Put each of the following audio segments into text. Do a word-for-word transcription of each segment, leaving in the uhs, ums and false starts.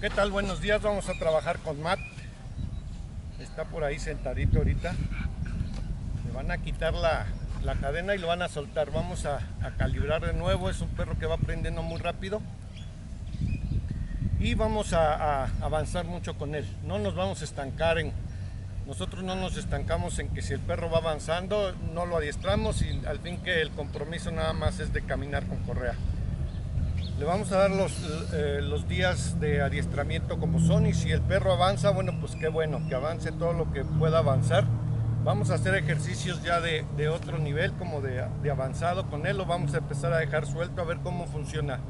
¿Qué tal? Buenos días, vamos a trabajar con Matt. Está por ahí sentadito ahorita. Le van a quitar la, la cadena y lo van a soltar. Vamos a, a calibrar de nuevo. Es un perro que va aprendiendo muy rápido. Y vamos a, a avanzar mucho con él. No nos vamos a estancar en... Nosotros no nos estancamos en que si el perro va avanzando, no lo adiestramos y al fin que el compromiso nada más es de caminar con correa. Le vamos a dar los, eh, los días de adiestramiento como son, y si el perro avanza, bueno, pues qué bueno, que avance todo lo que pueda avanzar. Vamos a hacer ejercicios ya de, de otro nivel, como de, de avanzado con él. Lo vamos a empezar a dejar suelto a ver cómo funciona.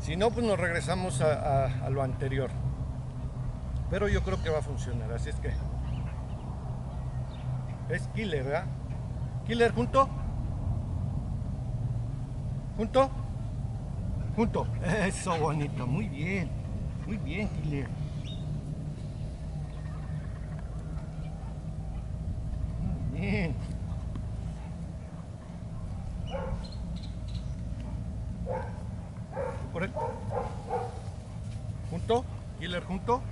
Si no, pues nos regresamos a, a, a lo anterior. Pero yo creo que va a funcionar, así es que... Es Killer, ¿verdad? Killer, ¿junto? ¿Junto? Junto, eso bonito, muy bien, muy bien, Killer. Muy bien. Por él. Junto, Killer, junto.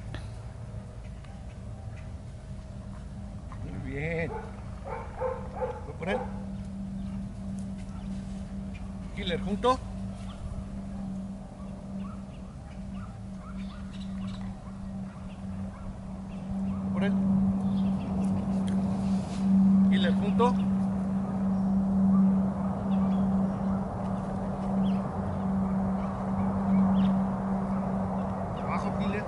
Muy bien. Por él. Killer, junto. Killer junto. Abajo, Killer.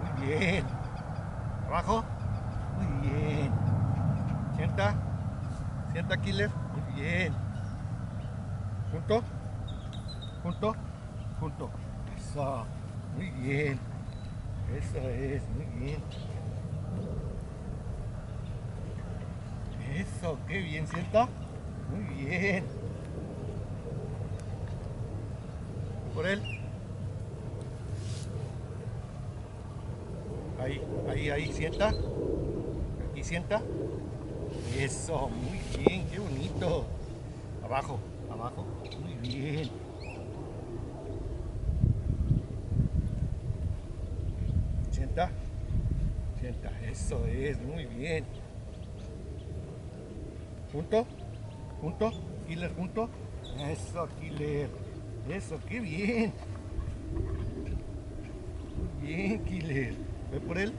Muy bien. Abajo. Muy bien. Sienta. Sienta, Killer. Muy bien. Junto. Junto. Junto. Eso. Muy bien. Eso es. Muy bien. Eso. Qué bien. Sienta. Muy bien. Por él. Ahí, ahí, ahí, sienta. Aquí sienta. Eso, muy bien, qué bonito. Abajo, abajo. Muy bien. Sienta. Sienta, eso es, muy bien. Junto, junto, Killer, junto. Eso, Killer. Eso, qué bien. Muy bien, Killer. Ve por él.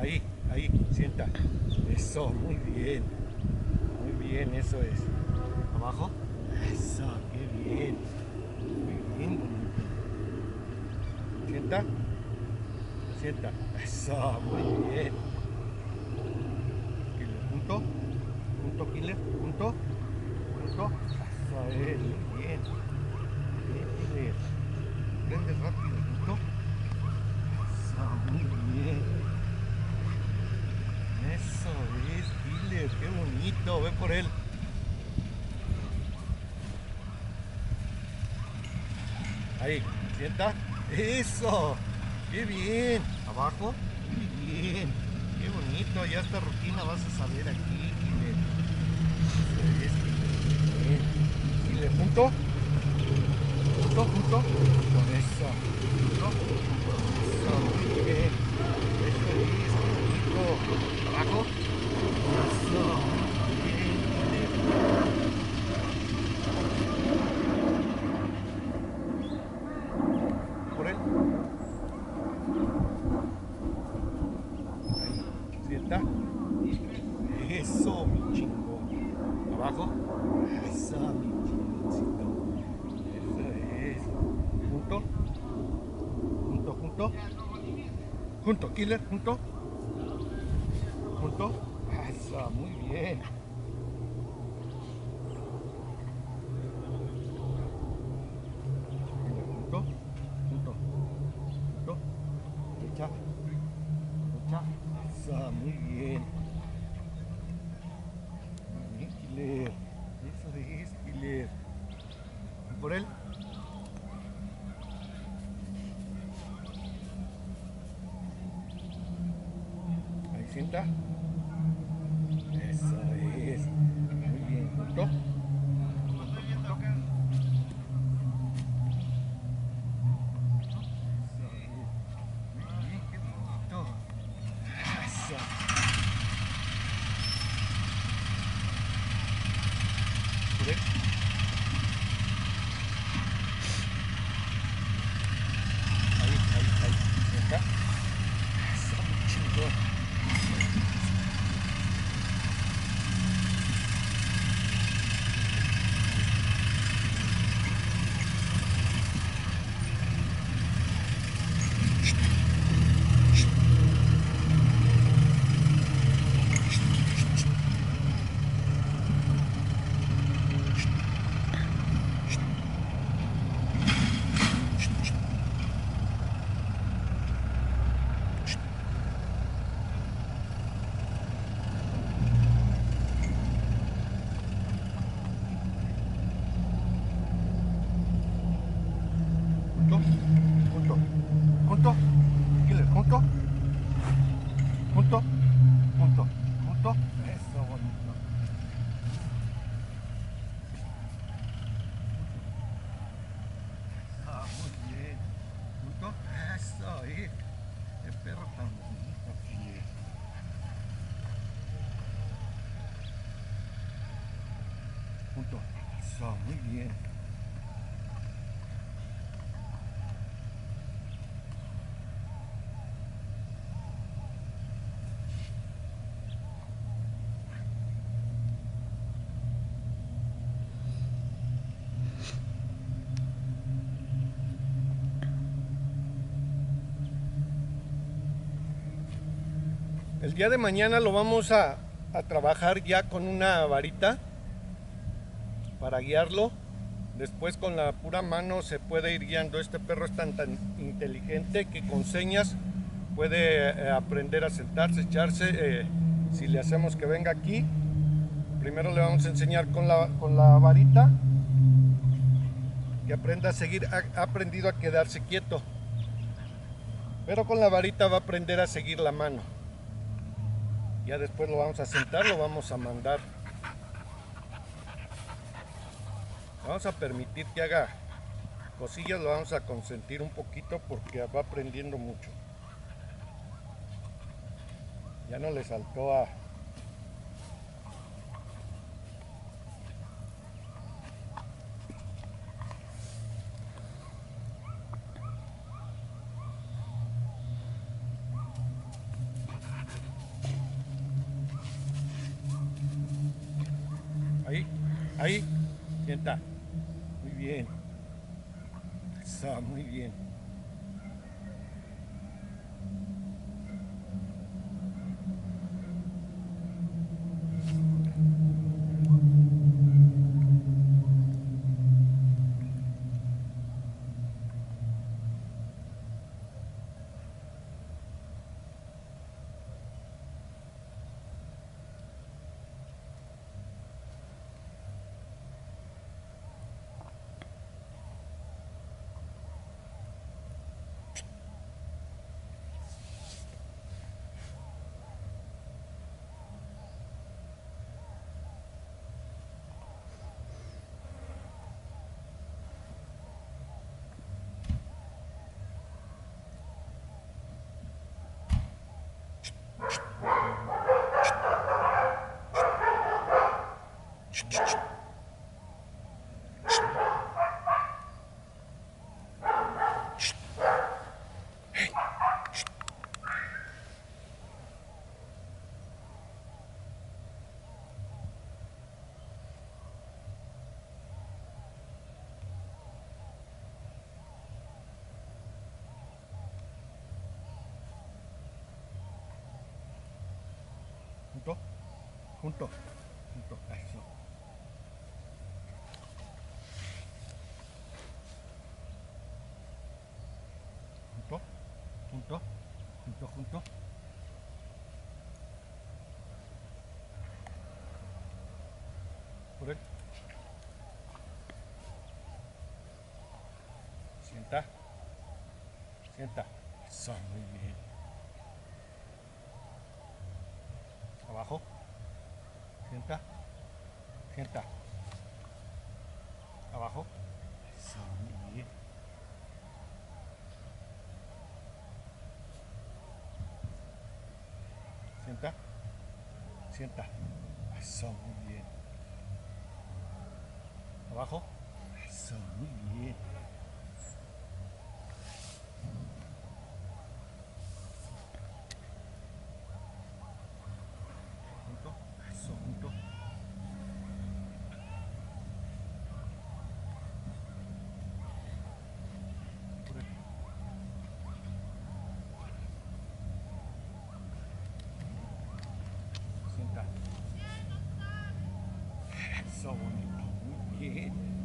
Ahí, ahí, sienta. Eso, muy bien. Muy bien, eso es. Abajo. Eso, qué bien. Muy bien. Sienta. Sienta. Eso, muy bien. Killer, junto. Junto, Killer. Junto. Junto. Eso es, muy bien. Prende rápido, ¿no? Eso, muy bien. Eso es, Killer, qué bonito, ve por él. Ahí, sienta. Eso, qué bien. Abajo, muy bien. Qué bonito, ya esta rutina vas a saber aquí, Killer. Eso es, Killer, punto. Junto, junto, con eso, junto, eso, muy bien, eso es, bonito, abajo, eso, bien, por él, ahí, sienta, eso, mi chingo, abajo, eso, mi chingoncito. Junto, junto, junto, junto, Killer, junto, junto, eso, muy bien, por él. Ahí sienta. Eso es. Muy bien, ¿no? Eso, muy bien. El día de mañana lo vamos a, a trabajar ya con una varita para guiarlo. Después con la pura mano se puede ir guiando. Este perro es tan, tan inteligente que con señas puede eh, aprender a sentarse, echarse. Eh, si le hacemos que venga aquí, primero le vamos a enseñar con la, con la varita que aprenda a seguir. Ha aprendido a quedarse quieto, pero con la varita va a aprender a seguir la mano. Ya después lo vamos a sentar, lo vamos a mandar. Vamos a permitir que haga cosillas, lo vamos a consentir un poquito porque va aprendiendo mucho. Ya no le saltó a... Ahí, ahí, sienta. Bien, está muy bien. Junto, junto, eso. Junto, junto, junto, junto. Por él. Sienta. Sienta. Eso, muy bien. Abajo. Sienta. Sienta. Abajo. Eso, muy bien. Sienta. Sienta. Eso, muy bien. Abajo. Eso, muy bien. Junto. Eso, junto. Sienta. Eso, bonito. Muy bien.